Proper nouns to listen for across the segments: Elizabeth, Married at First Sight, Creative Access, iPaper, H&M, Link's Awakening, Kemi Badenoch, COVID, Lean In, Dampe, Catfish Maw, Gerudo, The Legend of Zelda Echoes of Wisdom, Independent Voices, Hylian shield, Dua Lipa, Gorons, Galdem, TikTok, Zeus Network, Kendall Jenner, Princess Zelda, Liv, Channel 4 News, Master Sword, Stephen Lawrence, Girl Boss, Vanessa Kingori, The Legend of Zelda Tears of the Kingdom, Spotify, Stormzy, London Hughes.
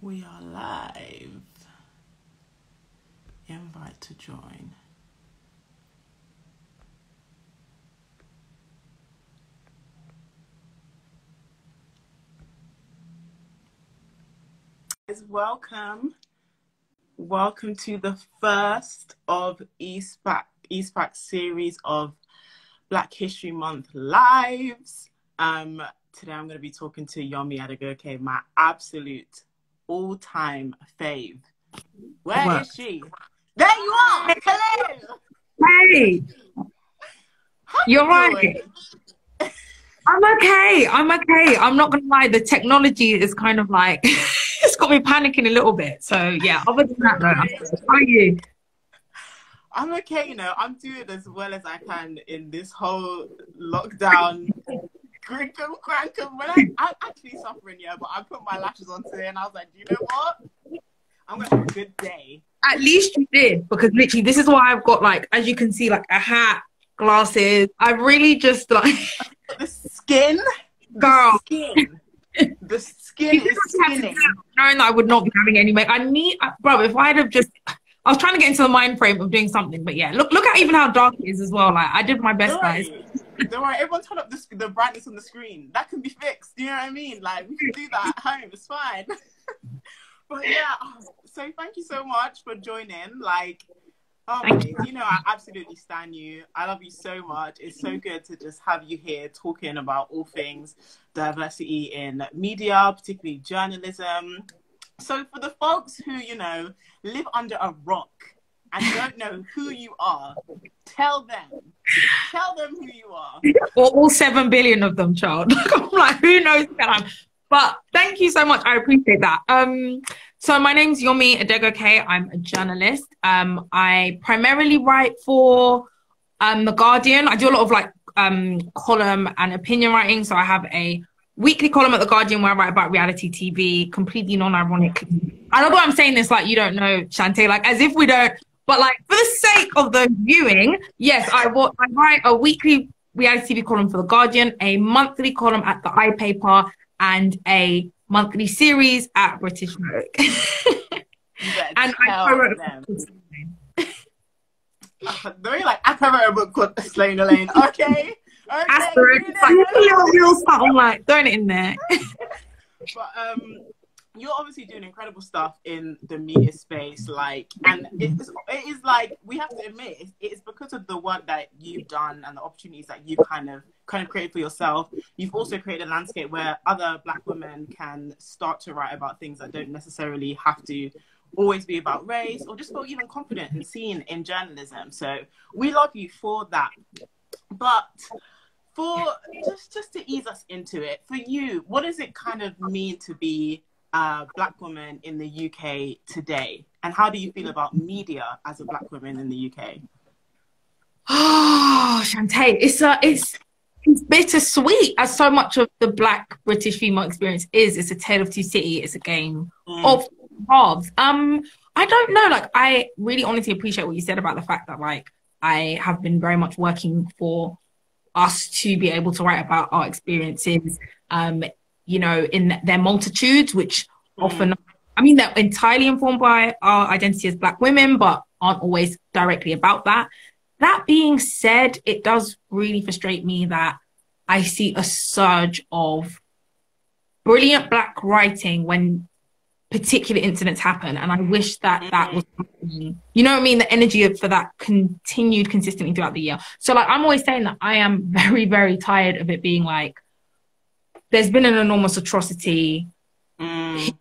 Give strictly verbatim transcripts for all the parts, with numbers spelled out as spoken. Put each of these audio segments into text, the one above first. We are live. Invite to join. Guys, welcome. Welcome to the first of Eastpak, Eastpak's series of Black History Month lives. Um, today I'm going to be talking to Yomi Adegoke, my absolute all-time fave. Where what? Is she? There you are! Hello! Hey! You're right. I'm okay. I'm okay. I'm not going to lie. The technology is kind of like, it's got me panicking a little bit. So yeah, other than that, though, I'm just, how are you? I'm okay, you know. I'm doing as well as I can in this whole lockdown. Crankum, crankum. Well, I, I'm actually suffering, yeah, but I put my lashes on today and I was like, do you know what? I'm going to have a good day. At least you did, because literally this is why I've got, like, as you can see, like a hat, glasses. I really just, like... the skin? Girl. The skin. The skin is skinning. Knowing that I would not be having any makeup. I need... Uh, bro, if I'd have just... I was trying to get into the mind frame of doing something, but yeah, look, look at even how dark it is as well. Like, I did my best, guys. Don't worry, everyone turn up the, the brightness on the screen. That can be fixed, you know what I mean? Like, we can do that at home, it's fine. But yeah, so thank you so much for joining. Like, oh my, you. you know, I absolutely stan you. I love you so much. It's so good to just have you here talking about all things diversity in media, particularly journalism. So for the folks who, you know, live under a rock and don't know who you are, tell them. Tell them who you are. Or all seven billion of them, child. I'm like, who knows that I'm... But thank you so much. I appreciate that. Um, so my name's Yomi Adegoke. I'm a journalist. Um, I primarily write for um, The Guardian. I do a lot of, like, um, column and opinion writing. So I have a... weekly column at The Guardian where I write about reality T V, completely non-ironically. I don't know why I'm saying this, like, you don't know, Shante, like, as if we don't, but, like, for the sake of the viewing, yes, I, I write a weekly reality T V column for The Guardian, a monthly column at the iPaper, and a monthly series at British Vogue. And I wrote them. uh, they're like, I can write a book called Slay In Your Lane, okay? Okay, that's the real, like, real stuff. I'm like, throwing it in there. But um, you're obviously doing incredible stuff in the media space, like, and it is, it is like, we have to admit, it's, it's because of the work that you've done and the opportunities that you kind of kind of created for yourself. You've also created a landscape where other Black women can start to write about things that don't necessarily have to always be about race or just feel even confident and seen in journalism. So we love you for that. But for just just to ease us into it, for you, what does it kind of mean to be a Black woman in the U K today, and how do you feel about media as a Black woman in the U K? Oh, Shante, it's a, it's it's bittersweet, as so much of the Black British female experience is. It's a tale of two cities. It's a game mm. of halves. Um, I don't know. Like, I really honestly appreciate what you said about the fact that, like, I have been very much working for us to be able to write about our experiences, um, you know, in their multitudes, which mm. often, I mean, they're entirely informed by our identity as Black women, but aren't always directly about that. That being said, it does really frustrate me that I see a surge of brilliant Black writing when particular incidents happen, and I wish that that was happening. You know what I mean? The energy for that continued consistently throughout the year. So, like, I'm always saying that I am very, very tired of it being like, there's been an enormous atrocity. Mm.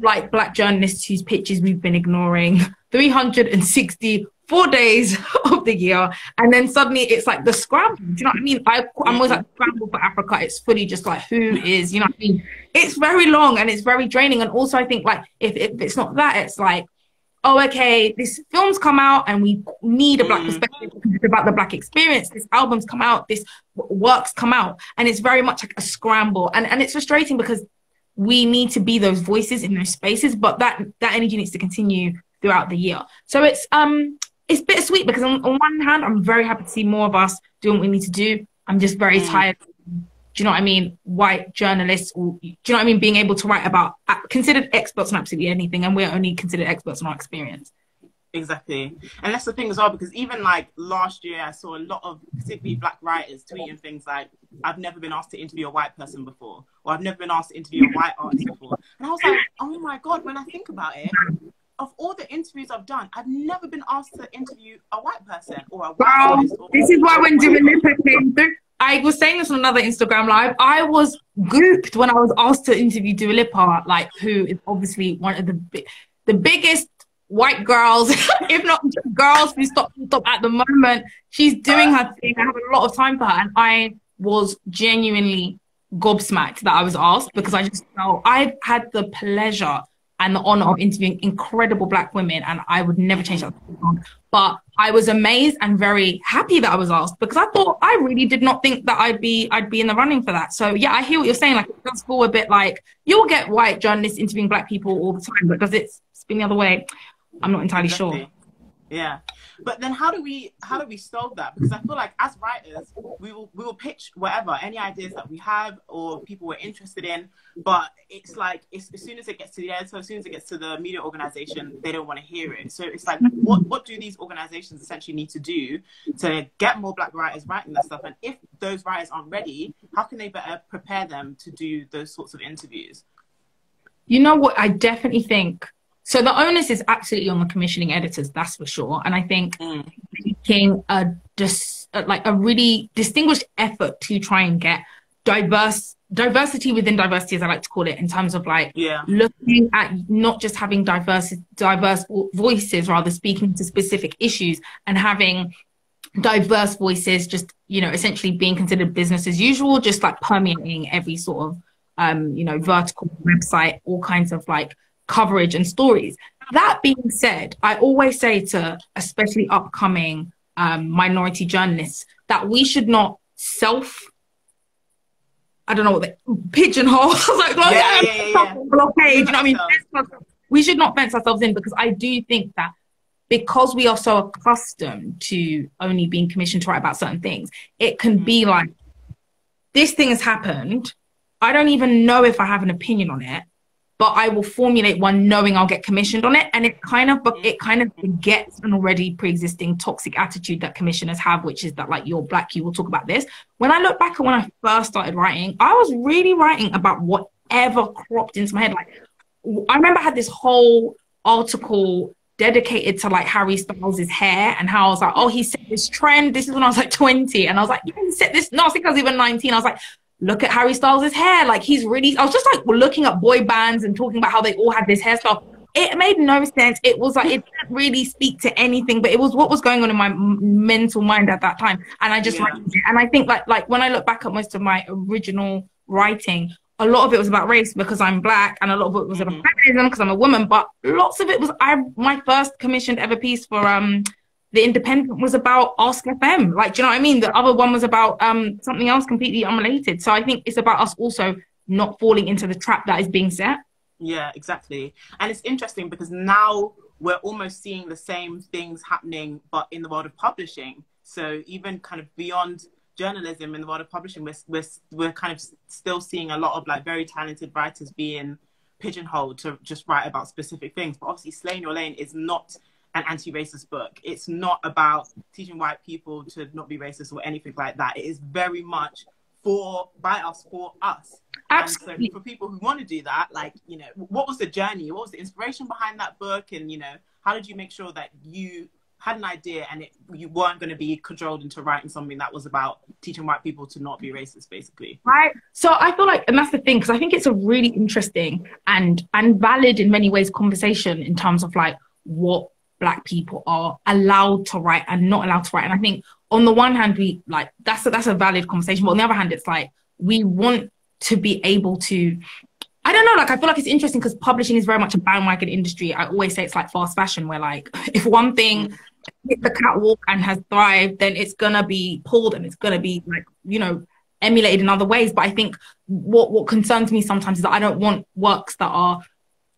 Like, Black journalists whose pitches we've been ignoring three hundred sixty-four days of the year, and then suddenly it's like the scramble. Do you know what I mean? I, I'm always like, scramble for Africa. It's fully just like, who is, you know what I mean? It's very long and it's very draining. And also I think, like, if, if it's not that, it's like, oh, okay, this film's come out and we need a Black perspective because it's about the Black experience. This album's come out, this work's come out, and it's very much like a scramble. And, and it's frustrating because we need to be those voices in those spaces, but that, that energy needs to continue throughout the year. So it's, um, it's bittersweet because on, on one hand, I'm very happy to see more of us doing what we need to do. I'm just very tired of Do you know what I mean? White journalists, or, do you know what I mean? Being able to write about, considered experts on absolutely anything, and we're only considered experts on our experience. Exactly. And that's the thing as well, because even like last year, I saw a lot of particularly black writers tweeting things like, I've never been asked to interview a white person before, or I've never been asked to interview a white artist before. And I was like, oh my God, when I think about it, of all the interviews I've done, I've never been asked to interview a white person or a white wow. artist. Or this is why when Dua Lipa came through, I was saying this on another Instagram live, I was gooped when I was asked to interview Dua Lipa, like, who is obviously one of the, the biggest white girls, if not girls who stop, stop at the moment. She's doing her thing. I have a lot of time for her. And I was genuinely gobsmacked that I was asked, because I just felt, I've had the pleasure and the honor of interviewing incredible black women, and I would never change that. But I was amazed and very happy that I was asked, because I thought, I really did not think that I'd be I'd be in the running for that. So yeah, I hear what you're saying. Like, it does feel a bit like, you'll get white journalists interviewing black people all the time, but does it spin the other way? I'm not entirely Definitely. sure. Yeah, but then how do we how do we solve that? Because I feel like as writers, we will we will pitch whatever, any ideas that we have or people we're interested in. But it's like, it's, as soon as it gets to the editor, as soon as it gets to the media organization, they don't want to hear it. So it's like, what what do these organizations essentially need to do to get more black writers writing that stuff? And if those writers aren't ready, how can they better prepare them to do those sorts of interviews? You know what, I definitely think. So the onus is absolutely on the commissioning editors, that's for sure. And I think mm. making a dis, like a really distinguished effort to try and get diverse diversity within diversity, as I like to call it, in terms of like yeah. looking at not just having diverse diverse voices, rather speaking to specific issues, and having diverse voices just, you know, essentially being considered business as usual, just like permeating every sort of um, you know, vertical website, all kinds of like coverage and stories. That being said, I always say to especially upcoming um, minority journalists that we should not self, I don't know what, the pigeonhole, like, yeah, yeah, yeah, yeah. blockade, you know what I mean? We should not fence ourselves in, because I do think that because we are so accustomed to only being commissioned to write about certain things, it can mm-hmm. be like, this thing has happened, I don't even know if I have an opinion on it, but I will formulate one knowing I'll get commissioned on it. And it kind of, it kind of begets an already pre-existing toxic attitude that commissioners have, which is that like, you're black, you will talk about this. When I look back at when I first started writing, I was really writing about whatever cropped into my head. Like, I remember I had this whole article dedicated to like Harry Styles' hair, and how I was like, oh, he set this trend. This is when I was like twenty. And I was like, you can set this. No, I think I was even nineteen. I was like, look at Harry Styles' hair. Like, he's really, I was just like looking at boy bands and talking about how they all had this hairstyle. It made no sense. It was like, it didn't really speak to anything, but it was what was going on in my mental mind at that time. And I just, yeah. and I think like, like when I look back at most of my original writing, a lot of it was about race because I'm black, and a lot of it was about feminism mm-hmm. because I'm a woman, but lots of it was, I, my first commissioned ever piece for, um, The Independent was about Ask F M. Like, do you know what I mean? The other one was about um, something else completely unrelated. So I think it's about us also not falling into the trap that is being set. Yeah, exactly. And it's interesting because now we're almost seeing the same things happening, but in the world of publishing. So even kind of beyond journalism, in the world of publishing, we're, we're, we're kind of still seeing a lot of like very talented writers being pigeonholed to just write about specific things. But obviously Slay In Your Lane is not an anti-racist book. It's not about teaching white people to not be racist or anything like that. It is very much for, by us, for us. Absolutely. And so for people who want to do that, like, you know, what was the journey? What was the inspiration behind that book? And, you know, how did you make sure that you had an idea and it, you weren't going to be cajoled into writing something that was about teaching white people to not be racist, basically? Right. So I feel like, and that's the thing, because I think it's a really interesting and, and valid in many ways conversation in terms of like what black people are allowed to write and not allowed to write. And I think on the one hand, we like, that's a, that's a valid conversation. But on the other hand, it's like, we want to be able to, I don't know, like, I feel like it's interesting because publishing is very much a bandwagon industry. I always say it's like fast fashion, where like, if one thing hit the catwalk and has thrived, then it's gonna be pulled and it's gonna be like, you know, emulated in other ways. But I think what, what concerns me sometimes is that I don't want works that are,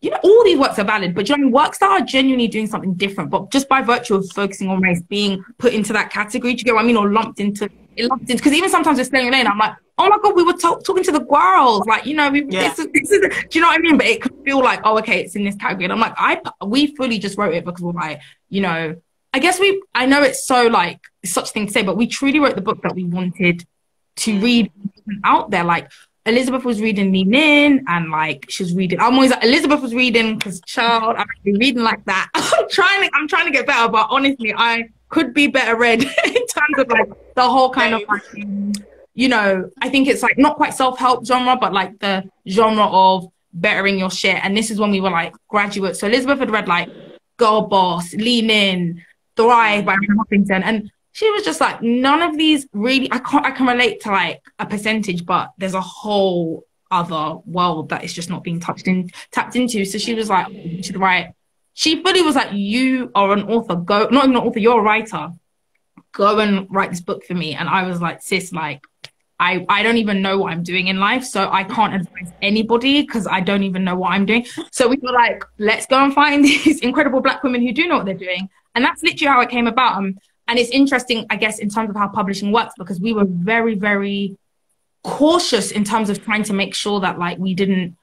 you know, all these works are valid, but you know, works that are genuinely doing something different, but just by virtue of focusing on race, being put into that category, do you get what I mean? Or lumped into, it lumped into, because even sometimes with Slay In Your Lane, I'm like, oh my God, we were talk, talking to the girls. Like, you know, we, yeah. this is, this is, do you know what I mean? But it could feel like, oh, okay, it's in this category. And I'm like, I, we fully just wrote it because we're like, you know, I guess we, I know it's so like, it's such a thing to say, but we truly wrote the book that we wanted to read out there. Like, Elizabeth was reading Lean In, and like she was reading. I'm always like, Elizabeth was reading because child, I've been reading like that. I'm trying to, I'm trying to get better, but honestly, I could be better read in terms of like the whole kind of like, you know, I think it's like not quite self-help genre, but like the genre of bettering your shit. And this is when we were like graduates. So Elizabeth had read like Girl Boss, Lean In, Thrive by Huffington, and she was just like, none of these really, I can't, I can relate to like a percentage, but there's a whole other world that is just not being touched in, tapped into. So she was like, to the right. She fully was like, you are an author, go, not even an author, you're a writer. Go and write this book for me. And I was like, sis, like, I, I don't even know what I'm doing in life. So I can't advise anybody because I don't even know what I'm doing. So we were like, let's go and find these incredible Black women who do know what they're doing. And that's literally how it came about. Um, And it's interesting, I guess, in terms of how publishing works, because we were very, very cautious in terms of trying to make sure that, like, we didn't,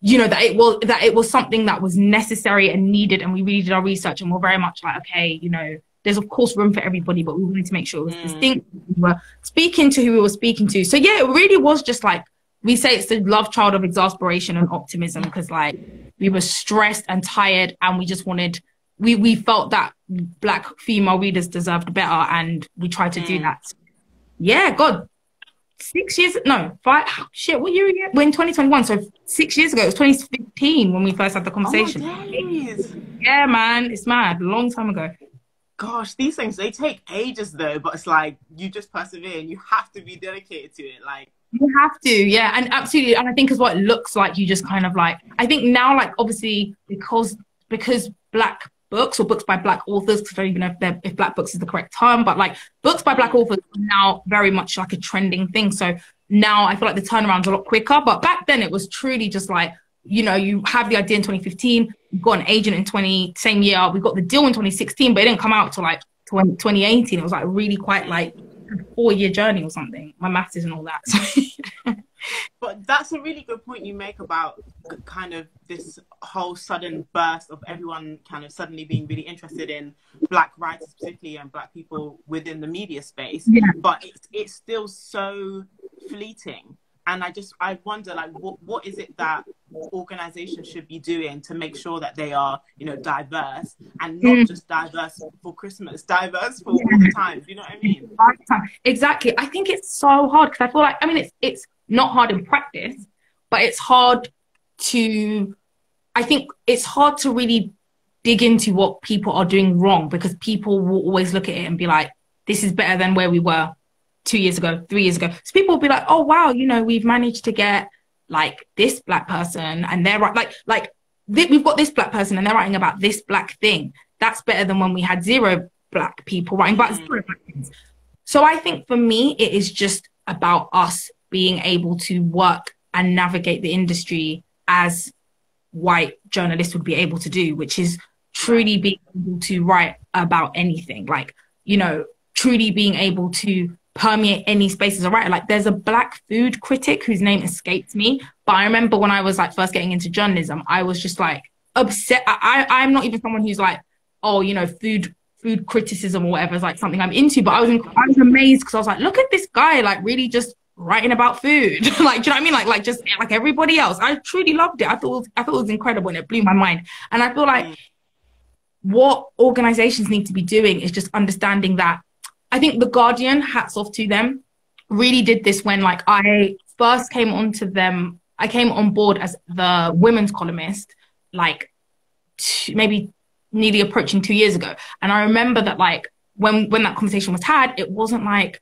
you know, that it was that it was something that was necessary and needed, and we really did our research, and we're very much like, okay, you know, there's of course room for everybody, but we wanted to make sure it was mm. distinct. We were speaking to who we were speaking to, so yeah, it really was just like we say it's the love child of exasperation and optimism, because like we were stressed and tired, and we just wanted. We, we felt that Black female readers deserved better, and we tried to mm. do that. Yeah, God, six years, no, five, oh, shit, what year again? We're in twenty twenty-one, so six years ago, it was twenty fifteen when we first had the conversation. Oh, days. Yeah, man, it's mad, a long time ago. Gosh, these things, they take ages though, but it's like, you just persevere and you have to be dedicated to it, like. You have to, yeah, and absolutely, and I think is what it looks like, you just kind of like, I think now, like, obviously, because, because Black books or books by Black authors, because I don't even know if, if Black books is the correct term, but like books by Black authors are now very much like a trending thing. So now I feel like the turnaround's a lot quicker, but back then it was truly just like, you know, you have the idea in twenty fifteen, you got an agent in twenty same year, we got the deal in twenty sixteen, but it didn't come out till like twenty eighteen. It was like really quite like a four-year journey or something. My maths isn't all that. So. But that's a really good point you make about kind of this whole sudden burst of everyone kind of suddenly being really interested in Black writers, particularly, and Black people within the media space. Yeah. But it's, it's still so fleeting. And I just, I wonder, like, what, what is it that organizations should be doing to make sure that they are, you know, diverse, and not mm. just diverse for Christmas, diverse for yeah. all the time. Do you know what I mean? Exactly. I think it's so hard because I feel like, I mean, it's it's not hard in practice, but it's hard to, I think it's hard to really dig into what people are doing wrong, because people will always look at it and be like, this is better than where we were two years ago, three years ago. So people will be like, oh, wow, you know, we've managed to get like this Black person and they're right. Like, like th we've got this Black person and they're writing about this Black thing. That's better than when we had zero Black people writing about zero Black things. So I think for me, it is just about us being able to work and navigate the industry as white journalists would be able to do, which is truly being able to write about anything. Like, you know, truly being able to permeate any space as a writer. Like, there's a Black food critic whose name escapes me, but I remember when I was like first getting into journalism, I was just like upset. I, I, I'm not even someone who's like, oh, you know, food food criticism or whatever is like something I'm into, but I was, I was amazed because I was like, look at this guy, like really just writing about food. Like, do you know what I mean? Like, like just like everybody else. I truly loved it. I thought it was, I thought it was incredible, and it blew my mind. And I feel like what organizations need to be doing is just understanding that. I think The Guardian, hats off to them, really did this when like I first came onto them. I came on board as the women's columnist, like two, maybe nearly approaching two years ago. And I remember that like when, when that conversation was had, it wasn't like,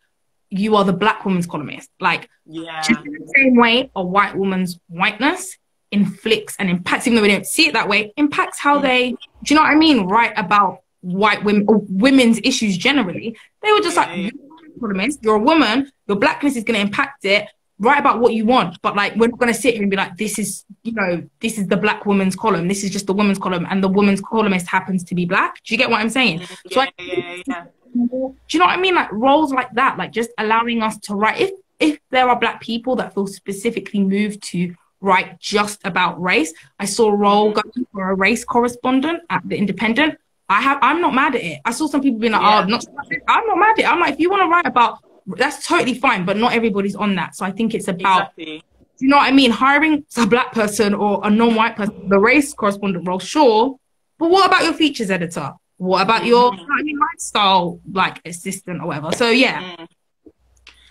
you are the Black woman's columnist. Like, yeah. Just in the same way a white woman's whiteness inflicts and impacts, even though we don't see it that way, impacts how yeah. they, do you know what I mean, write about white women, or women's issues generally. They were just yeah, like, yeah. You're a columnist, you're a woman, your Blackness is going to impact it, write about what you want. But like, we're not going to sit here and be like, this is, you know, this is the Black woman's column, this is just the woman's column, and the woman's columnist happens to be Black. Do you get what I'm saying? Yeah, so I, yeah, yeah. Do you know what I mean? Like roles like that, like just allowing us to write. If if there are Black people that feel specifically moved to write just about race, I saw a role going for a race correspondent at the Independent. I have, I'm not mad at it. I saw some people being like, yeah. oh, I'm not, I'm not mad at it. I'm like, if you want to write about, that's totally fine, but not everybody's on that. So I think it's about, exactly. you know what I mean? Hiring a Black person or a non-white person, the race correspondent role, sure. But what about your features editor? What about your mm. lifestyle, like, assistant or whatever? So, yeah. Mm.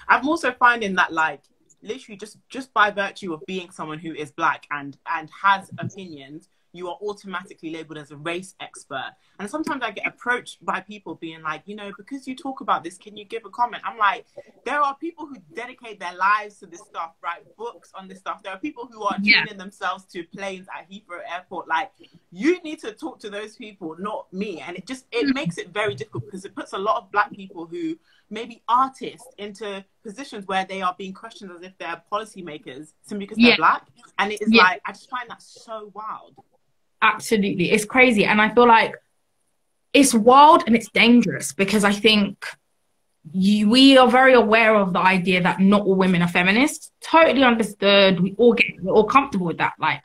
I'm also finding that, like, literally just, just by virtue of being someone who is Black and, and has opinions, you are automatically labeled as a race expert. And sometimes I get approached by people being like, you know, because you talk about this, can you give a comment? I'm like, there are people who dedicate their lives to this stuff, write books on this stuff. There are people who are yeah. tuning themselves to planes at Heathrow Airport. Like, you need to talk to those people, not me. And it just, it mm. makes it very difficult because it puts a lot of Black people who maybe artists into positions where they are being questioned as if they're policymakers simply because yeah. they're Black. And it is yeah. like, I just find that so wild. Absolutely. It's crazy. And I feel like it's wild and it's dangerous because I think you, we are very aware of the idea that not all women are feminists. Totally understood. We all get, we're all comfortable with that. Like,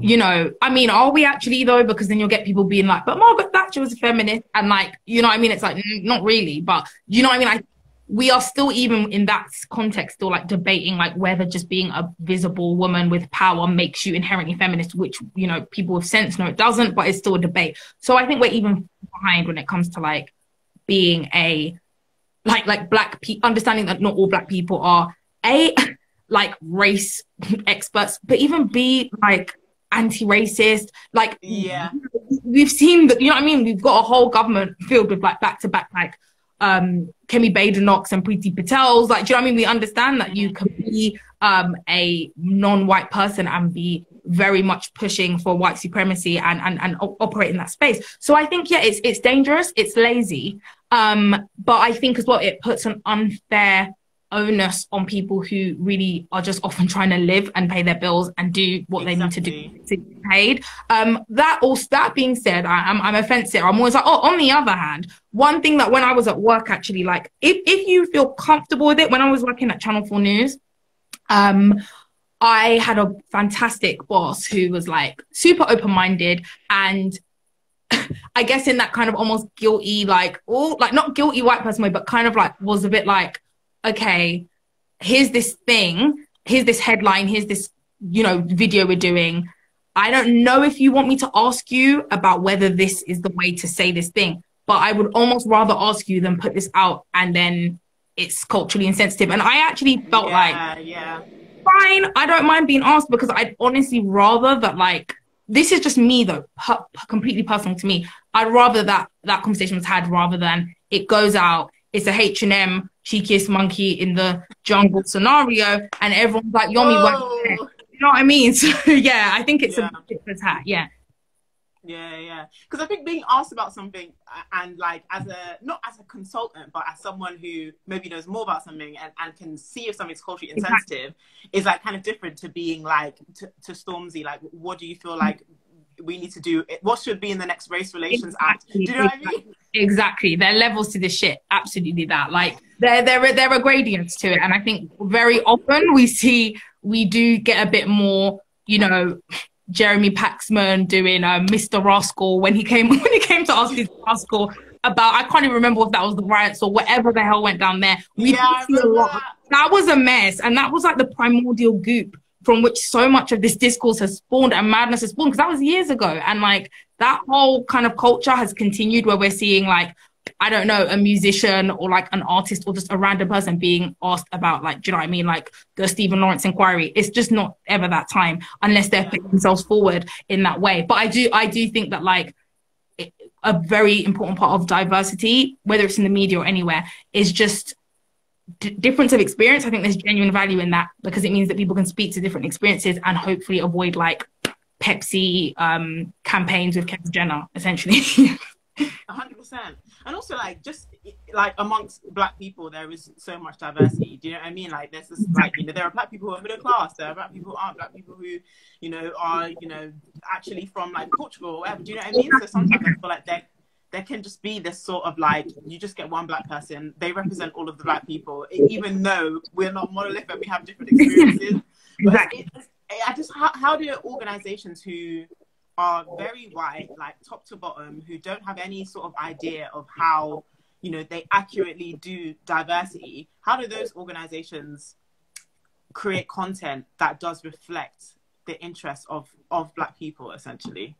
you know, I mean, are we actually though? Because then you'll get people being like, but Margaret Thatcher was a feminist. And like, you know what I mean? It's like, not really, but you know what I mean? I, we are still even in that context still like debating like whether just being a visible woman with power makes you inherently feminist, which, you know, people with sense know it doesn't, but it's still a debate. So I think we're even behind when it comes to like being a like like Black people, understanding that not all Black people are a like race experts, but even be like anti-racist, like yeah we've seen that, you know what I mean, we've got a whole government filled with like back-to-back like Um, Kemi Badenoch and Preeti Patels, like, do you know what I mean? We understand that you can be um, a non-white person and be very much pushing for white supremacy and, and, and operate in that space. So I think, yeah, it's, it's dangerous, it's lazy, um, but I think as well, it puts an unfair onus on people who really are just often trying to live and pay their bills and do what exactly. they need to do to be paid. Um, that also, that being said, I, I'm, I'm offensive. I'm always like, oh, on the other hand, one thing that when I was at work, actually, like if, if you feel comfortable with it, when I was working at Channel four News, um, I had a fantastic boss who was like super open-minded and I guess in that kind of almost guilty, like, oh, like not guilty white person way, but kind of like was a bit like, okay, here's this thing, here's this headline, here's this, you know, video we're doing. I don't know if you want me to ask you about whether this is the way to say this thing, but I would almost rather ask you than put this out and then it's culturally insensitive. And I actually felt yeah, like, yeah, fine, I don't mind being asked because I'd honestly rather that, like, this is just me though, per- completely personal to me. I'd rather that that conversation was had rather than it goes out, it's a H and M cheekiest monkey in the jungle scenario and everyone's like, Yomi, what? You know what I mean? So yeah, I think it's yeah. a different hat. Yeah. Yeah, yeah. Because I think being asked about something and like as a, not as a consultant, but as someone who maybe knows more about something and, and can see if something's culturally insensitive exactly. is like kind of different to being like, to, to Stormzy, like, what do you feel like we need to do? What should be in the next Race Relations exactly. Act? Do you know exactly. what I mean? Exactly. There are levels to this shit. Absolutely that. Like there, there, there are gradients to it. And I think very often we see, we do get a bit more, you know, Jeremy Paxman doing uh, Mister Rascal when he came, when he came to ask his Rascal about, I can't even remember if that was the riots or whatever the hell went down there. We yeah, see a lot. That. that was a mess. And that was like the primordial goop from which so much of this discourse has spawned and madness has spawned, because that was years ago. And like that whole kind of culture has continued where we're seeing like, I don't know, a musician or like an artist or just a random person being asked about like, do you know what I mean? Like the Stephen Lawrence inquiry. It's just not ever that time unless they're putting themselves forward in that way. But I do, I do think that like it, a very important part of diversity, whether it's in the media or anywhere, is just D difference of experience. I think there's genuine value in that because it means that people can speak to different experiences and hopefully avoid like Pepsi um campaigns with Kendall Jenner essentially. one hundred percent. And also like just like amongst Black people there is so much diversity, do you know what I mean? Like there's this like, you know, there are Black people who are middle class, there are Black people who aren't, Black people who, you know, are, you know, actually from like Portugal or whatever, do you know what I mean? So sometimes I feel like they're there can just be this sort of like, you just get one black person, they represent all of the black people, even though we're not monolithic, we have different experiences. Exactly. But I just, how, how do organizations who are very white, like top to bottom, who don't have any sort of idea of how, you know, they accurately do diversity, how do those organizations create content that does reflect the interests of, of black people, essentially?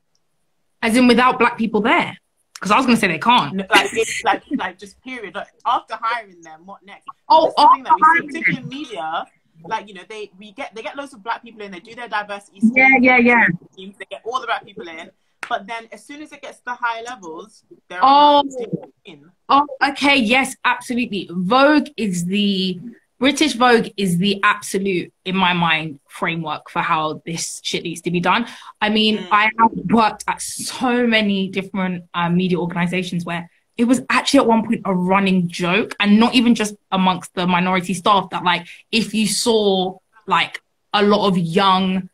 As in without black people there? Because I was going to say they can't. No, like, it's like, like, just period. Like, after hiring them, what next? Oh, after that we see, particularly in media, like, you know, they we get they get loads of black people in, they do their diversity teams, yeah, yeah, yeah. Teams, they get all the black people in, but then as soon as it gets to the higher levels, they're all oh. in. Oh, okay, yes, absolutely. Vogue is the, British Vogue is the absolute, in my mind, framework for how this shit needs to be done. I mean, mm. I have worked at so many different uh, media organizations where it was actually at one point a running joke, and not even just amongst the minority staff, that like, if you saw like a lot of young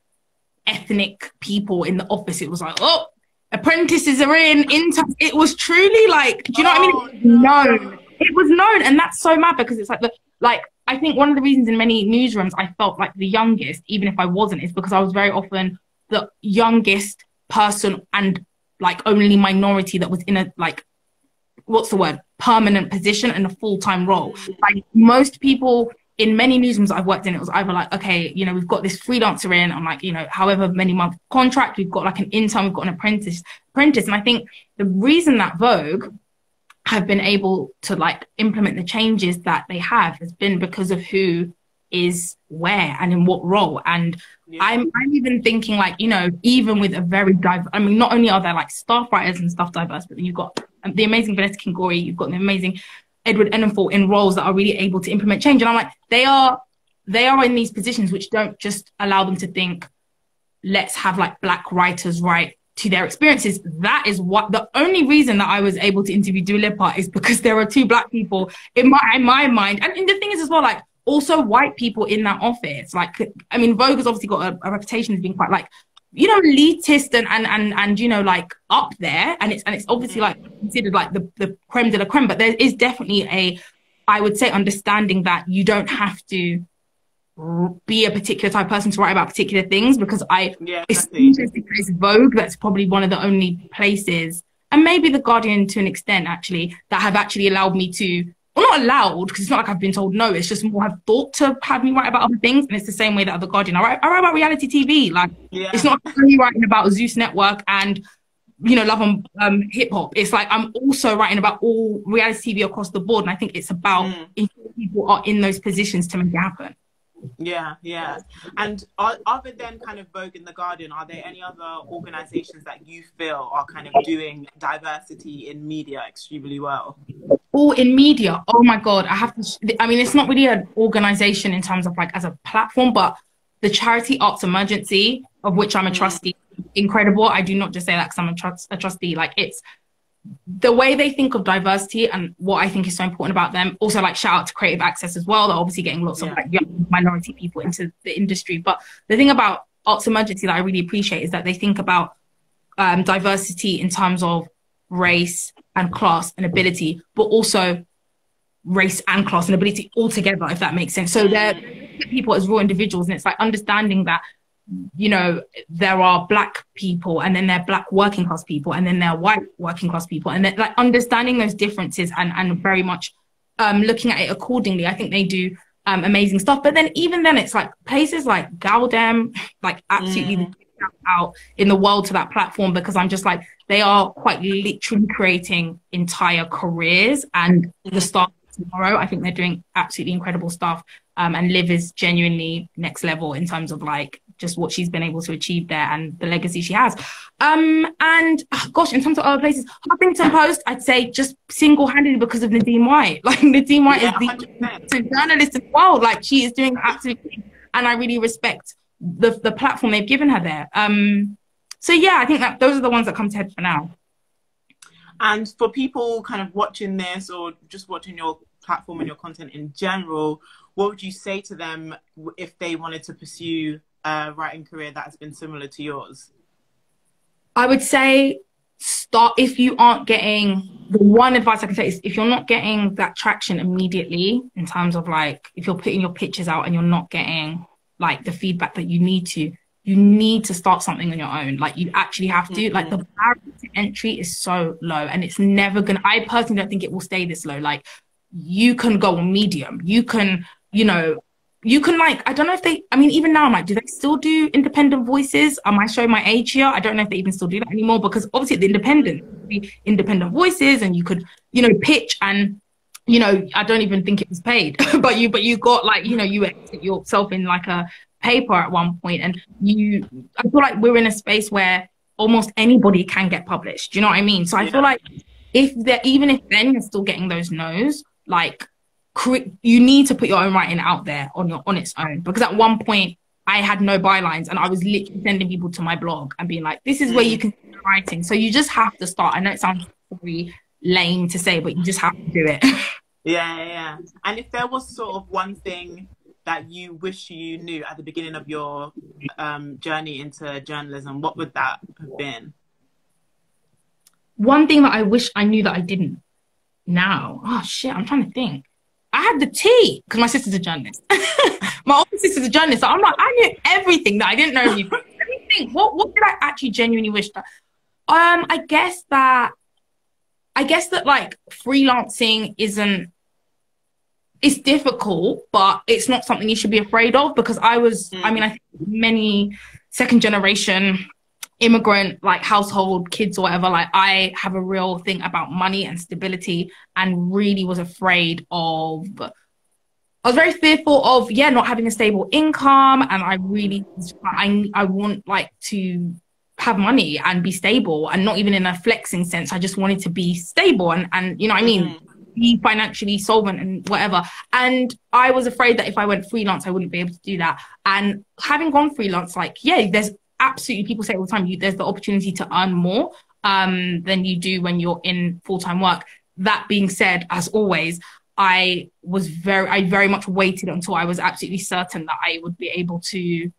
ethnic people in the office, it was like, oh, apprentices are in, interns. It was truly like, do you know oh, what I mean? It was known. No. It was known. And that's so mad, because it's like, the, like, I think one of the reasons in many newsrooms I felt like the youngest, even if I wasn't, is because I was very often the youngest person and like only minority that was in a like, what's the word, permanent position and a full-time role. Like most people in many newsrooms I've worked in, it was either like, okay, you know, we've got this freelancer in on like, you know, however many month contract, we've got like an intern, we've got an apprentice, apprentice. And I think the reason that Vogue have been able to like implement the changes that they have has been because of who is where and in what role. And yeah. I'm, I'm even thinking like, you know, even with a very diverse, I mean, not only are there like staff writers and stuff diverse, but then you've got the amazing Vanessa Kingori, you've got the amazing Edward Enninful in roles that are really able to implement change. And I'm like, they are, they are in these positions which don't just allow them to think, let's have like black writers write to their experiences. That is what, the only reason that I was able to interview Dua Lipa is because there are two black people in my, in my mind. And, and the thing is as well, like, also white people in that office. Like, I mean, Vogue has obviously got a, a reputation as being quite like, you know, elitist and, and, and, and, you know, like up there. And it's, and it's obviously like considered like the, the creme de la creme, but there is definitely a, I would say, understanding that you don't have to be a particular type of person to write about particular things, because I, yeah, it's interesting, it's Vogue, that's probably one of the only places, and maybe The Guardian to an extent actually, that have actually allowed me to, well, not allowed, because it's not like I've been told no, it's just more have thought to have me write about other things. And it's the same way that The Guardian, I write, I write about reality T V, like, yeah. It's not only writing about Zeus Network and, you know, love and um, hip hop. It's like, I'm also writing about all reality T V across the board. And I think it's about mm. ensuring people are in those positions to make it happen. Yeah, yeah. And are, other than kind of Vogue and The Guardian, are there any other organizations that you feel are kind of doing diversity in media extremely well? Or in media? Oh my God, I have to, I mean, it's not really an organization in terms of like as a platform, but the charity Arts Emergency, of which I'm a trustee, incredible. I do not just say that because I'm a, tr a trustee, like it's, the way they think of diversity and what I think is so important about them. Also, like, shout out to Creative Access as well. They're obviously getting lots yeah. of like young minority people into the industry. But the thing about Arts Emergency that I really appreciate is that they think about um, diversity in terms of race and class and ability, but also race and class and ability all together, if that makes sense. So they're people as raw individuals. And it's like understanding that, you know, there are black people and then there are black working class people and then there are white working class people, and like understanding those differences and, and very much um, looking at it accordingly. I think they do um, amazing stuff. But then even then it's like places like Galdem, like absolutely mm. out in the world to that platform, because I'm just like, they are quite literally creating entire careers and the staff tomorrow. I think they're doing absolutely incredible stuff. Um, and Liv is genuinely next level in terms of like, just what she's been able to achieve there and the legacy she has. Um, and oh gosh, in terms of other places, Huffington Post, I'd say just single-handedly because of Nadine White. Like Nadine White yeah, is the one hundred percent journalist in the world. Like she is doing absolutely, and I really respect the, the platform they've given her there. Um, so yeah, I think that those are the ones that come to head for now. And for people kind of watching this or just watching your platform and your content in general, what would you say to them if they wanted to pursue a writing career that has been similar to yours? I would say start, if you aren't getting, the one advice I can say is if you're not getting that traction immediately in terms of like, if you're putting your pictures out and you're not getting like the feedback that you need to, you need to start something on your own. Like you actually have to, mm-hmm. like the barrier to entry is so low and it's never gonna, I personally don't think it will stay this low. Like you can go on Medium, you can, you know, you can like, I don't know if they, I mean, even now I'm like, do they still do Independent Voices? Um, I show my age here. I don't know if they even still do that anymore because obviously at the Independent, the Independent Voices and you could, you know, pitch and, you know, I don't even think it was paid, but you, but you got like, you know, you exit yourself in like a paper at one point and you, I feel like we're in a space where almost anybody can get published. Do you know what I mean? So I yeah. feel like if they're, even if then you're still getting those no's, like, you need to put your own writing out there on your on its own because at one point I had no bylines and I was literally sending people to my blog and being like, this is where you can start writing. So you just have to start. I know it sounds very lame to say, but you just have to do it. Yeah, yeah, yeah. And if there was sort of one thing that you wish you knew at the beginning of your um, journey into journalism, what would that have been? One thing that I wish I knew that I didn't now. Oh, shit, I'm trying to think. I had the tea because my sister's a journalist. My older sister's a journalist. So I'm like, I knew everything that I didn't know. Let me think. What what did I actually genuinely wish that? Um, I guess that, I guess that like freelancing isn't. It's difficult, but it's not something you should be afraid of because I was. Mm. I mean, I think many second generation immigrant like household kids or whatever, like I have a real thing about money and stability and really was afraid of, I was very fearful of yeah not having a stable income and I really I, I want like to have money and be stable and not even in a flexing sense. I just wanted to be stable and, and you know what I mean, mm-hmm. be financially solvent and whatever, and I was afraid that if I went freelance I wouldn't be able to do that. And having gone freelance, like yeah there's absolutely, people say all the time, you, there's the opportunity to earn more um, than you do when you're in full-time work. That being said, as always, I was very, I very much waited until I was absolutely certain that I would be able to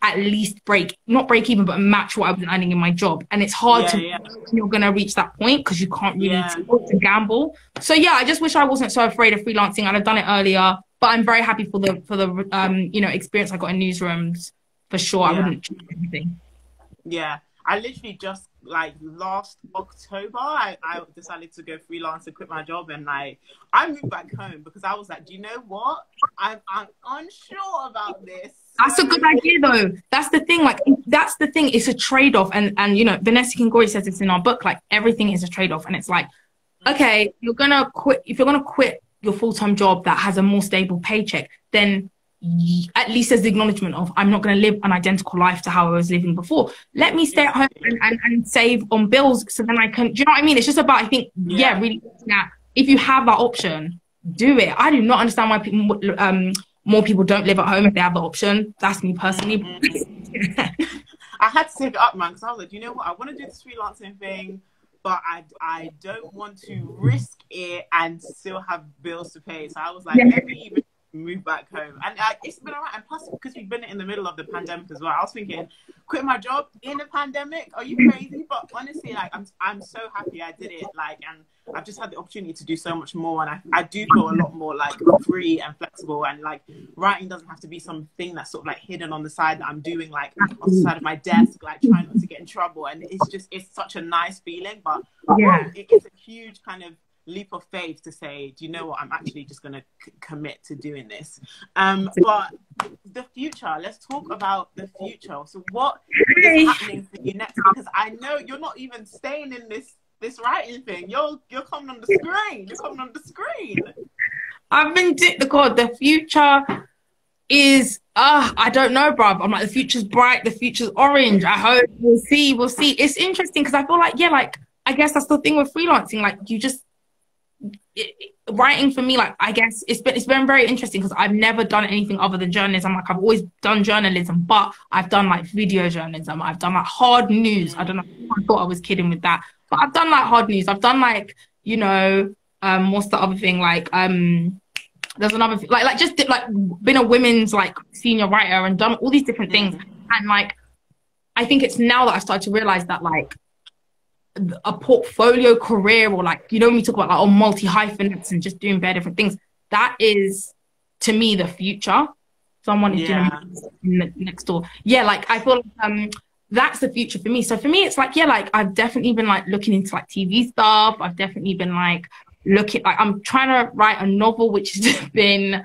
at least break, not break even, but match what I was earning in my job. And it's hard yeah, to, yeah. you're going to reach that point because you can't really yeah. to gamble. So yeah, I just wish I wasn't so afraid of freelancing. I'd have done it earlier, but I'm very happy for the, for the um, you know, experience I got in newsrooms. For sure, yeah. I wouldn't do anything. Yeah, I literally just like last October, I, I decided to go freelance and quit my job, and like I moved back home because I was like, do you know what? I'm, I'm unsure about this. That's so, a good idea, though. That's the thing. Like that's the thing. It's a trade-off, and and you know, Vanessa Kingori says this in our book. Like everything is a trade-off, and it's like, okay, you're gonna quit if you're gonna quit your full-time job that has a more stable paycheck, then. At least as the acknowledgement of I'm not going to live an identical life to how I was living before. Let me stay at home and, and, and save on bills so then I can, do you know what I mean? It's just about, I think, yeah, yeah really, now, if you have that option, do it. I do not understand why people, um, more people don't live at home if they have the option. That's me personally. Mm-hmm. I had to take it up, man, because I was like, you know what? I want to do this freelancing thing, but I, I don't want to risk it and still have bills to pay. So I was like, yeah. let me even move back home, and uh, it's been alright. And plus, because we've been in the middle of the pandemic as well, I was thinking, quit my job in a pandemic? Are you crazy? But honestly, like I'm, I'm so happy I did it. Like, and I've just had the opportunity to do so much more, and I, I do feel a lot more like free and flexible. And like, writing doesn't have to be something that's sort of like hidden on the side that I'm doing, like on the side of my desk, like trying not to get in trouble. And it's just, it's such a nice feeling. But yeah, it, it's a huge kind of leap of faith to say, do you know what, I'm actually just going to commit to doing this. Um, but the future, let's talk about the future. So what is happening for you next? Because I know you're not even staying in this this writing thing. You're you're coming on the screen. You're coming on the screen. I've been, God, the future is, uh, I don't know, bruv. I'm like, the future's bright. The future's orange. I hope we'll see. We'll see. It's interesting because I feel like, yeah, like, I guess that's the thing with freelancing. Like, you just, It, writing for me, like I guess it's been it's been very interesting because I've never done anything other than journalism. Like I've always done journalism, but I've done like video journalism. I've done like hard news. I don't know. I thought I was kidding with that, but I've done like hard news. I've done like you know, um, what's the other thing? Like um, there's another thing. like like just like been a women's like senior writer and done all these different things. And like I think it's now that I've started to realize that like a portfolio career, or like, you know, when we talk about like, oh, multi-hyphenates and just doing very different things, that is, to me, the future. Someone is yeah. doing next door. Yeah, like, I feel like um, that's the future for me. So for me, it's like, yeah, like, I've definitely been like looking into like T V stuff. I've definitely been like looking, like, I'm trying to write a novel, which has just been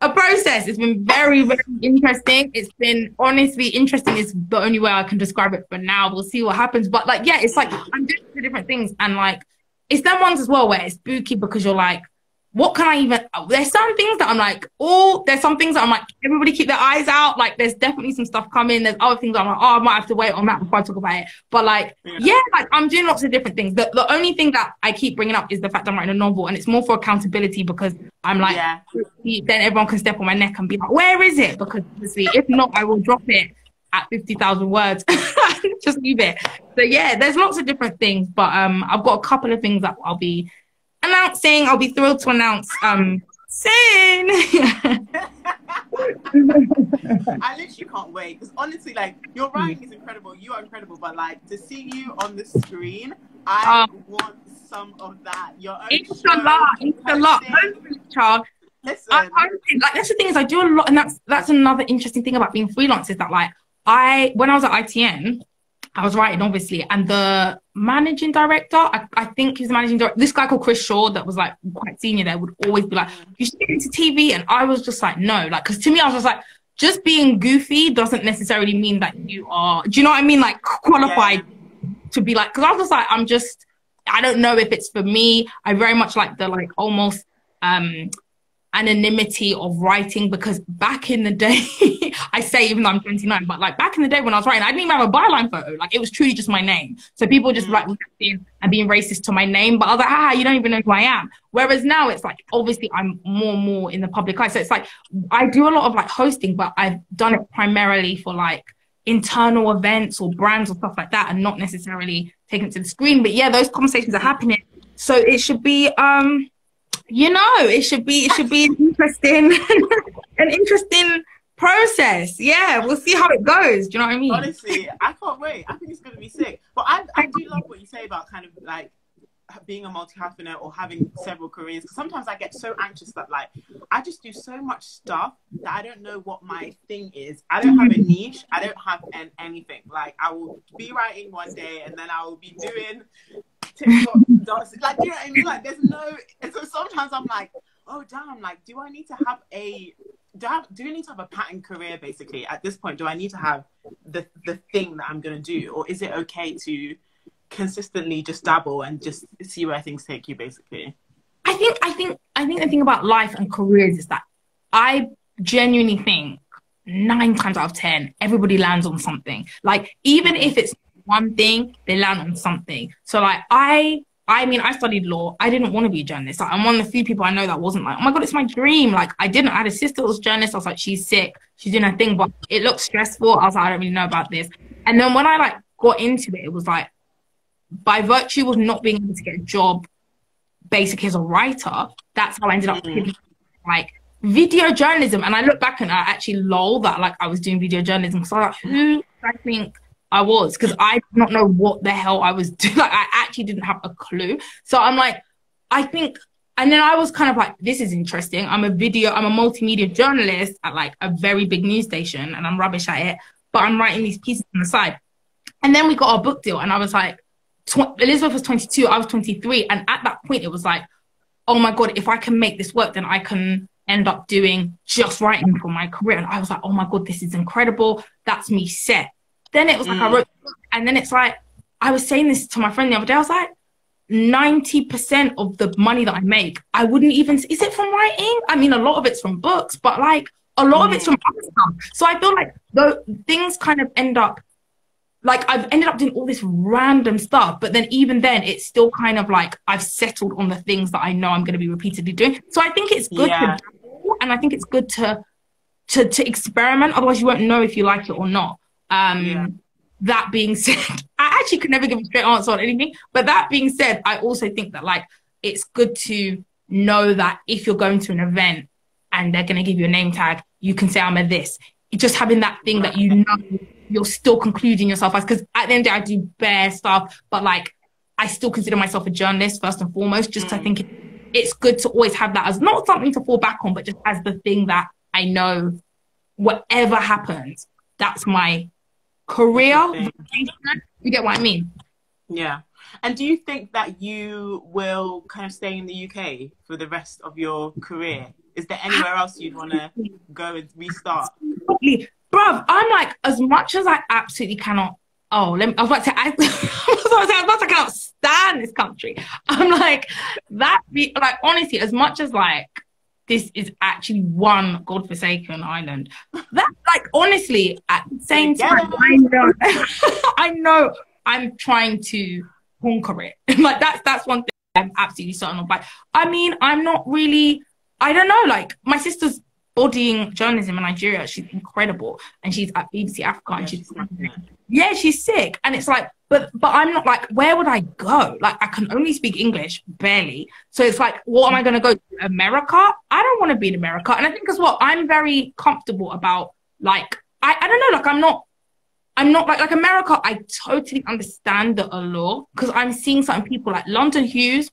a process. It's been very, very interesting. It's been honestly interesting is the only way I can describe it for now. We'll see what happens. But like, yeah, it's like I'm doing two different things. And like, it's them ones as well where it's spooky because you're like, what can I even, there's some things that I'm like, oh, there's some things that I'm like, everybody keep their eyes out. Like, there's definitely some stuff coming. There's other things that I'm like, oh, I might have to wait on that before I talk about it. But like, yeah, yeah like I'm doing lots of different things. The, the only thing that I keep bringing up is the fact I'm writing a novel, and it's more for accountability because I'm like, yeah. then everyone can step on my neck and be like, where is it? Because obviously, if not, I will drop it at fifty thousand words. Just leave it. So yeah, there's lots of different things, but um, I've got a couple of things that I'll be announcing. I'll be thrilled to announce um soon. I literally can't wait, because honestly, like, your writing is incredible, you are incredible, but like, to see you on the screen, I um, want some of that. Your own it's show, a lot it's a lot child. Listen. I, I, like, that's the thing, is I do a lot, and that's that's another interesting thing about being freelance, is that like, I when I was at I T N, I was writing, obviously, and the managing director, I, I think he's the managing director, this guy called Chris Shaw, that was like quite senior there, would always be like, you should get into T V. And I was just like, no, like, because to me, I was just like, just being goofy doesn't necessarily mean that you are, do you know what I mean? Like, qualified yeah. to be like, because I was just like, I'm just, I don't know if it's for me. I very much like the like almost um, anonymity of writing, because back in the day, I say even though I'm twenty-nine, but like back in the day when I was writing, I didn't even have a byline photo. Like, it was truly just my name. So people just like mm. and being racist to my name, but I was like, ah, you don't even know who I am. Whereas now it's like, obviously I'm more and more in the public eye. So it's like, I do a lot of like hosting, but I've done it primarily for like internal events or brands or stuff like that, and not necessarily taken it to the screen. But yeah, those conversations are happening. So it should be, um, you know, it should be, it should be an interesting, an interesting process. Yeah, we'll see how it goes. Do you know what I mean? Honestly, I can't wait. I think it's going to be sick. But I, I do love what you say about kind of like being a multi-hyphenate or having several careers. Because sometimes I get so anxious that like, I just do so much stuff that I don't know what my thing is. I don't have a niche. I don't have an anything. Like, I will be writing one day, and then I will be doing TikTok dancing. Like, do you know what I mean? Like, there's no. And so sometimes I'm like, oh damn! Like, do I need to have a Do I, do I need to have a pattern career, basically, at this point? Do I need to have the, the thing that I'm going to do? Or is it okay to consistently just dabble and just see where things take you, basically? I think, I think, I think the thing about life and careers is that I genuinely think nine times out of ten, everybody lands on something. Like, even if it's one thing, they land on something. So, like, I... I mean, I studied law. I didn't want to be a journalist. Like, I'm one of the few people I know that wasn't like, oh my God, it's my dream. Like, I didn't. I had a sister that was a journalist. I was like, she's sick. She's doing her thing, but it looked stressful. I was like, I don't really know about this. And then when I like got into it, it was like, by virtue of not being able to get a job, basically as a writer, that's how I ended up with like video journalism. And I look back and I actually lol that like I was doing video journalism. So I was like, who I think I was, because I did not know what the hell I was doing. Like, I actually didn't have a clue. So I'm like, I think, and then I was kind of like, this is interesting. I'm a video, I'm a multimedia journalist at like a very big news station, and I'm rubbish at it, but I'm writing these pieces on the side. And then we got our book deal, and I was like, Elizabeth was twenty-two, I was twenty-three. And at that point it was like, oh my God, if I can make this work, then I can end up doing just writing for my career. And I was like, oh my God, this is incredible. That's me set. Then it was like, mm. I wrote, and then it's like, I was saying this to my friend the other day, I was like, ninety percent of the money that I make, I wouldn't even, is it from writing? I mean, a lot of it's from books, but like, a lot mm. of it's from other stuff. So I feel like though things kind of end up, like I've ended up doing all this random stuff, but then even then it's still kind of like, I've settled on the things that I know I'm going to be repeatedly doing. So I think it's good yeah. to do, and I think it's good to, to, to experiment, otherwise you won't know if you like it or not. Um, yeah. That being said, I actually could never give a straight answer on anything, but that being said, I also think that like, it's good to know that if you're going to an event and they're going to give you a name tag, you can say, I'm a this. It's just having that thing that you know you're still concluding yourself as, because at the end of the day, I do bare stuff, but like, I still consider myself a journalist first and foremost, just 'cause I think it, it's good to always have that as not something to fall back on, but just as the thing that I know whatever happens, that's my career. You get what I mean? Yeah. And do you think that you will kind of stay in the U K for the rest of your career? Is there anywhere else you'd want to go and restart? Absolutely. Bruv, I'm like, as much as I absolutely cannot, oh, let me, I was about to say, I, I was about to cannot stand this country. I'm like, that be, like, honestly, as much as like, this is actually one godforsaken island. That, like, honestly, at the same yeah. time, I know, I know I'm trying to conquer it. Like, that's, that's one thing I'm absolutely certain of. But I mean, I'm not really, I don't know, like, my sister's bodying journalism in Nigeria. She's incredible. And she's at B B C Africa. And yeah, she's, she's yeah, she's sick. And it's like, but, but I'm not like, where would I go? Like, I can only speak English, barely. So it's like, what am I going to go to? America? I don't want to be in America. And I think as well, I'm very comfortable about, like, I, I don't know, like, I'm not, I'm not like, like America, I totally understand the allure, because I'm seeing certain people like London Hughes.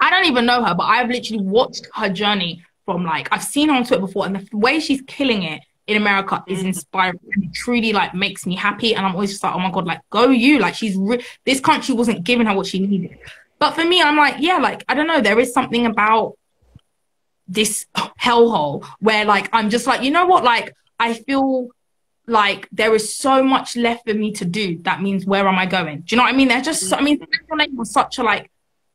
I don't even know her, but I've literally watched her journey from, like, I've seen her on Twitter before, and the way she's killing it in America is inspiring and truly, like, makes me happy. And I'm always just like, oh my God, like, go you. Like, she's, this country wasn't giving her what she needed. But for me, I'm like, yeah, like, I don't know, there is something about this hellhole where, like, I'm just like, you know what? Like, I feel like there is so much left for me to do. That means, where am I going? Do you know what I mean? There's just, so, I mean, it was such a, like,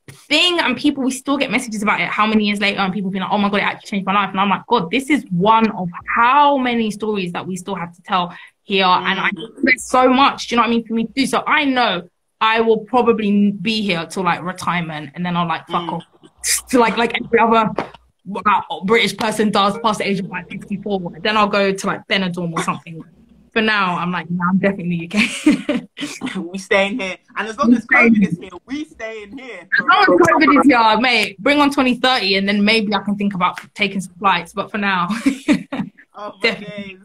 thing, and people, we still get messages about it how many years later, and people being like, oh my God, it actually changed my life. And I'm like, God, this is one of how many stories that we still have to tell here. Mm-hmm. And I there's so much, do you know what I mean, for me to do. So I know I will probably be here till like retirement, and then I'll like fuck mm. off to like like every other uh, British person does past the age of like fifty-four. Then I'll go to like Benidorm or something. For now, I'm like, no, I'm definitely in the U K. We staying here. And as long as COVID is here, we stay in here. As long as COVID is here, mate, bring on twenty thirty, and then maybe I can think about taking some flights. But for now, oh my days.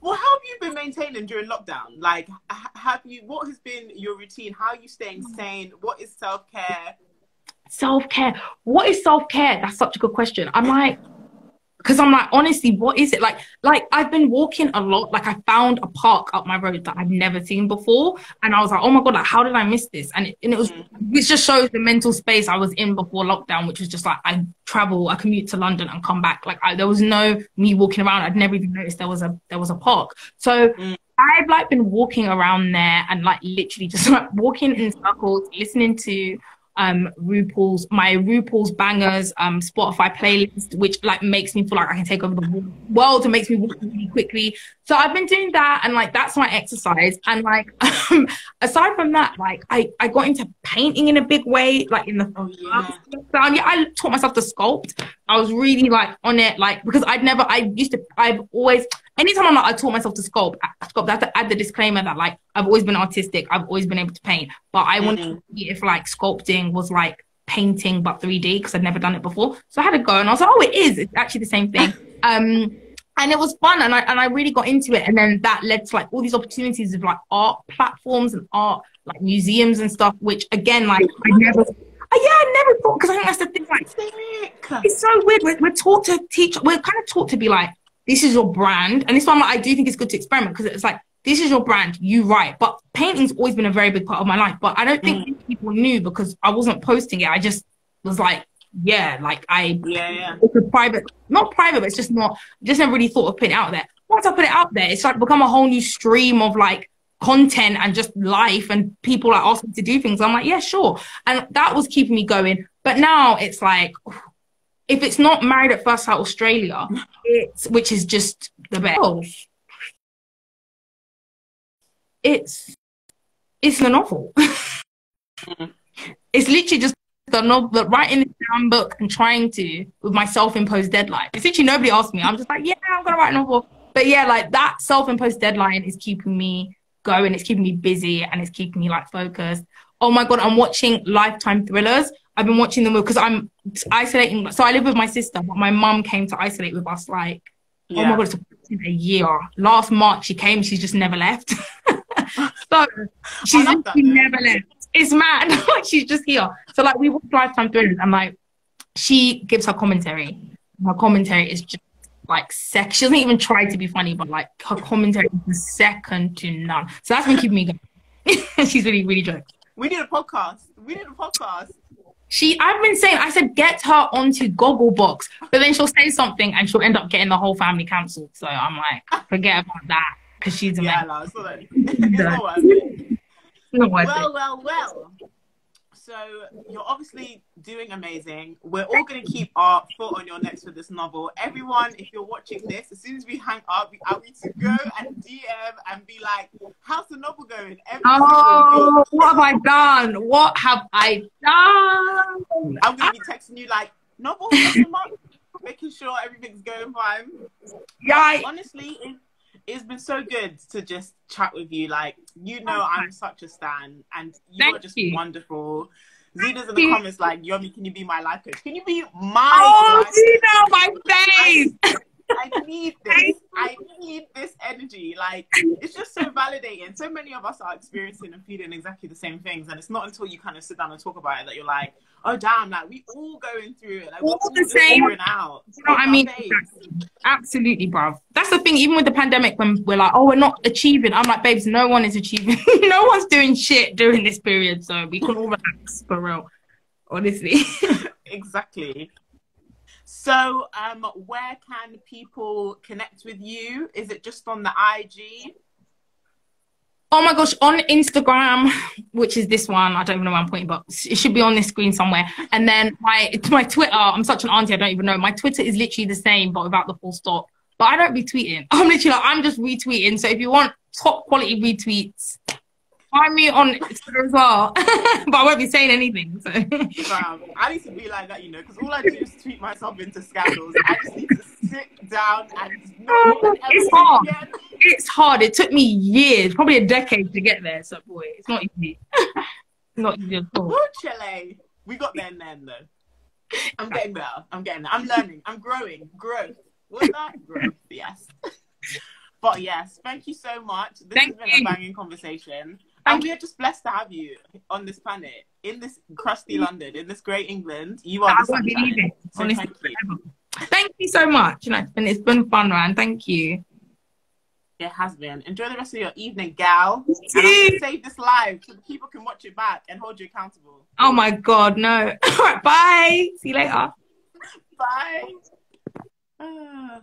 Well, how have you been maintaining during lockdown? Like, have you, what has been your routine? How are you staying sane? What is self-care? Self-care. What is self-care? That's such a good question. I'm like, because I'm like, honestly, what is it? Like, like I've been walking a lot. Like, I found a park up my road that I've never seen before. And I was like, oh my God, like, how did I miss this? And it, and it was, which just shows the mental space I was in before lockdown, which was just like, I travel, I commute to London and come back. Like, I, there was no me walking around. I'd never even noticed there was a, there was a park. So mm. I've like been walking around there and like literally just like walking in circles, listening to um RuPaul's my RuPaul's Bangers um Spotify playlist, which like makes me feel like I can take over the world and makes me walk really quickly. So I've been doing that, and like that's my exercise. And like um, aside from that, like I I got into painting in a big way, like in the oh, yeah. Um, yeah, I taught myself to sculpt. I was really like on it, like because I'd never I used to I've always anytime I'm like, I taught myself to sculpt, I, sculpt, I have to add the disclaimer that, like, I've always been artistic. I've always been able to paint. But I mm-hmm. wanted to see if, like, sculpting was, like, painting but three D, because I'd never done it before. So I had a go, and I was like, oh, it is. It's actually the same thing. um, and it was fun, and I, and I really got into it. And then that led to, like, all these opportunities of, like, art platforms and art, like, museums and stuff, which, again, like, I never... Yeah, I never thought, because I think that's the thing, like, it's so weird. We're, we're taught to teach... We're kind of taught to be, like, this is your brand. And this one, like, I do think it's good to experiment, because it's like, this is your brand, you write. But painting's always been a very big part of my life. But I don't think mm. people knew, because I wasn't posting it. I just was like, yeah, like I, yeah, yeah. It's a private, not private, but it's just not, just never really thought of putting it out there. Once I put it out there, it's like become a whole new stream of like content and just life, and people like asking me to do things. I'm like, yeah, sure. And that was keeping me going. But now it's like, if it's not Married at First Sight Australia, it's, which is just the best. It's, it's the novel. It's literally just the novel, writing the damn book and trying to, with my self-imposed deadline. It's literally nobody asked me. I'm just like, yeah, I'm going to write a novel. But yeah, like that self-imposed deadline is keeping me going. It's keeping me busy, and it's keeping me like focused. Oh my God, I'm watching Lifetime thrillers. I've been watching them because I'm isolating. So I live with my sister, but my mum came to isolate with us. Like, yeah. Oh my God, it's a in a year. Last March she came, she's just never left. So she's that, she never left. It's mad. Like, she's just here. So like, we watch Lifetime through and like, she gives her commentary. Her commentary is just like sec. She doesn't even try to be funny, but like her commentary is second to none. So that's been keeping me going. She's really, really joking. We need a podcast. We need a podcast. She, I've been saying, I said, get her onto Gogglebox, but then she'll say something and she'll end up getting the whole family cancelled. So I'm like, forget about that, because she's a yeah, no, it's not, it's not worth it. Not worth well, it. well, well. So you're obviously doing amazing. We're all going to keep our foot on your necks for this novel. Everyone, if you're watching this, as soon as we hang up, we are we to go and D M and be like, how's the novel going? Everyone oh, going. What have I done? What have I done? I'm going to be texting you like, novel, making sure everything's going fine. Yeah. I Honestly, it's It's been so good to just chat with you. Like, you know, oh, I'm such a stan, and you Thank are just you. wonderful. Zina's in the comments like, Yomi, can you be my life coach? Can you be my Oh, life Zina, coach? my face! I, I need this. I need this energy. Like, it's just so validating. So many of us are experiencing and feeling exactly the same things, and it's not until you kind of sit down and talk about it that you're like, oh, damn, like, we all going through it. Like, all we're all the same. Out. You know what I mean? Exactly. Absolutely, bruv. That's the thing, even with the pandemic, when we're like, oh, we're not achieving. I'm like, babes, no one is achieving. No one's doing shit during this period, so we can all relax, for real. Honestly. Exactly. So, um, where can people connect with you? Is it just on the I G? Oh my gosh, on Instagram, which is this one. I don't even know where I'm pointing, but it should be on this screen somewhere. And then my my Twitter, I'm such an auntie, I don't even know. My Twitter is literally the same, but without the full stop. But I don't be tweeting. I'm literally like, I'm just retweeting. So if you want top quality retweets, find me on Twitter as well. But I won't be saying anything. So. Wow. I need to be like that, you know, because all I do is tweet myself into scandals. I just need to sit down and not oh, it's hard. Again. It's hard. It took me years, probably a decade to get there. So boy, it's not easy. Not easy at all. Ooh, Chile. We got there and then though. I'm getting better. I'm getting there. I'm learning. I'm growing. Growth. What's that? Growth. Yes. But yes, thank you so much. This thank has been you. a banging conversation. And we are just blessed to have you on this planet, in this crusty London, in this great England. You are the sunshine. So Honestly, thank, you. thank you so much. You know, it's been, it's been fun, Ryan. Thank you. It has been. Enjoy the rest of your evening, gal. And I'm going to save this live so people can watch it back and hold you accountable. Oh, my God, no. All right, bye. See you later. Bye. Uh...